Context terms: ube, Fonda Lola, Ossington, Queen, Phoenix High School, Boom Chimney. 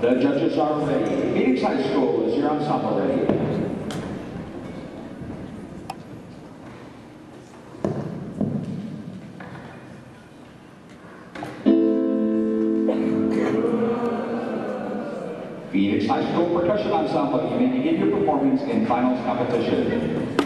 The judges are ready. Phoenix High School is your ensemble ready. Phoenix High School Percussion Ensemble, you may begin your performance in finals competition.